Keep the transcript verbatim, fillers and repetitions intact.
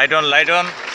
light on, light on.